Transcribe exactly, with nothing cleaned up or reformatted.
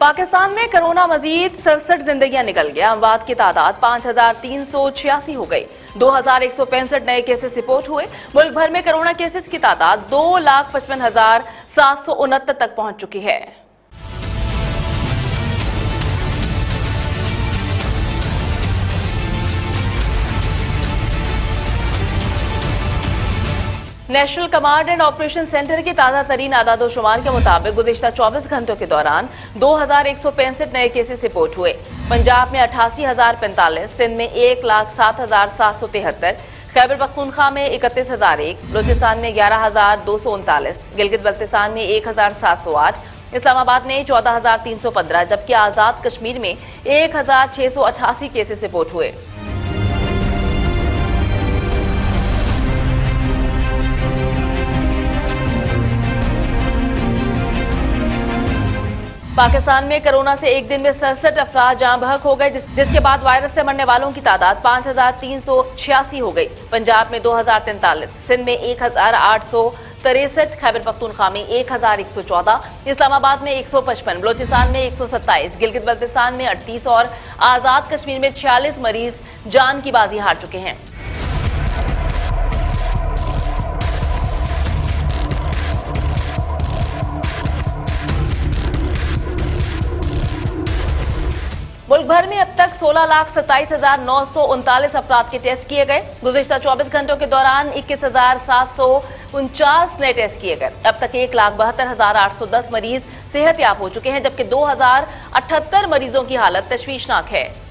पाकिस्तान में कोरोना मजीद सड़सठ जिंदगियां निकल गया। अमवात की तादाद पाँच हजार तीन सौ छियासी हो गई। दो हजार एक सौ पैंसठ नए केसेस रिपोर्ट हुए। मुल्क भर में कोरोना केसेस की तादाद दो लाख पचपन हजार सात सौ उनहत्तर तक पहुंच चुकी है। National Command and Operation Centre की ताज़ा तरीन आदादोशुमार के मुताबिक गुज़िश्ता चौबीस घंटों के दौरान दो हजार एक सौ पैंसठ नए केसेस रिपोर्ट हुए। पंजाब में अठासी हजार पैंतालीस, सिंध में एक लाख सात हजार सात सौ तिहत्तर, खैबर पख्तूनख्वा में इकतीस हजार एक, बलूचिस्तान में ग्यारह हजार दो सौ उनतालीस, गिलगित बल्तिस्तान में एक हजार सात सौ आठ, इस्लामाबाद में चौदह हजार तीन सौ पंद्रह, जबकि आज़ाद कश्मीर में एक हजार छह सौ अठासी केसेस रिपोर्ट हुए। पाकिस्तान में कोरोना से एक दिन में सड़सठ अफराद जहाँ बहक हो गए, जिस, जिसके बाद वायरस से मरने वालों की तादाद पाँच हजार तीन सौ छियासी हो गई। पंजाब में दो हजार तैंतालीस, सिंध में एक हजार आठ सौ तिरसठ, खैबर पख्तूनख्वा में एक हजार एक सौ चौदह, इस्लामाबाद में एक सौ पचपन, बलूचिस्तान में एक सौ सत्ताईस, गिलगित बल्तिस्तान में अड़तीस और आज़ाद कश्मीर में छियालीस मरीज जान की बाजी हार चुके हैं। मुल्क भर में अब तक सोलह लाख सत्ताईस हजार नौ सौ उनतालीस अफराद के टेस्ट किए गए। गुज़िश्ता चौबीस घंटों के दौरान इक्कीस हजार सात सौ उनचास नए टेस्ट किए गए। अब तक एक लाख बहत्तर हजार आठ सौ दस मरीज सेहतयाब हो चुके हैं, जबकि दो हजार अठहत्तर मरीजों की हालत तशवीशनाक है।